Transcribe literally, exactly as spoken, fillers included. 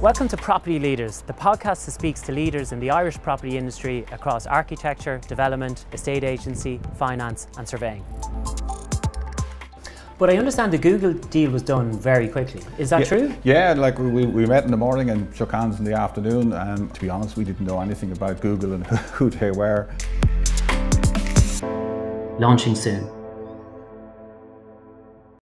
Welcome to Property Leaders, the podcast that speaks to leaders in the Irish property industry across architecture, development, estate agency, finance and surveying. But I understand the Google deal was done very quickly. Is that yeah, true? Yeah, like we, we met in the morning and shook hands in the afternoon. And to be honest, we didn't know anything about Google and who they were. Launching soon.